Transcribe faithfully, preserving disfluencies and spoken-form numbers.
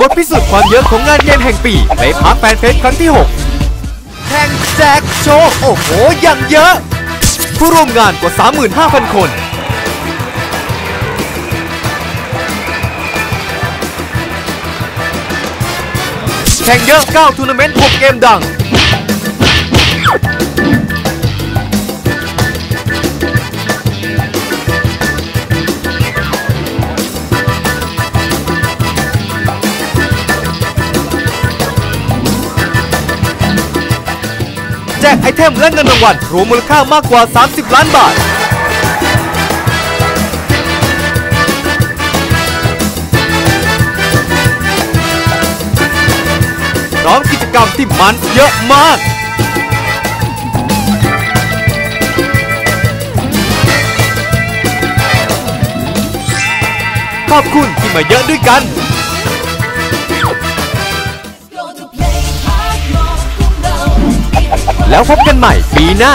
บทพิสูจน์ความเยอะของงานเกมแห่งปีในพาร์ทแฟนเฟสครั้งที่หกแข่งแจกโชว์โอ้โหอย่างเยอะผู้ร่วมงานกว่า สามหมื่นห้าพัน คนแข่งเยอะเก้าทัวร์นาเมนต์หกเกมดังแจกไอเทมและเงินรางวัลรวมมูลค่ามากกว่าสามสิบล้านบาทพร้อมกิจกรรมที่มันเยอะมากขอบคุณที่มาเยอะด้วยกันแล้วพบกันใหม่ปีหน้า